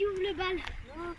qui ouvre le bal.